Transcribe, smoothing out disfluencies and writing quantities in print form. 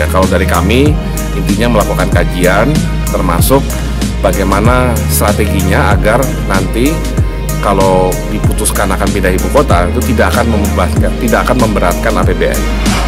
ya. Kalau dari kami intinya melakukan kajian termasuk bagaimana strateginya agar nanti kalau diputuskan akan pindah ibu kota itu tidak akan memberatkan APBN.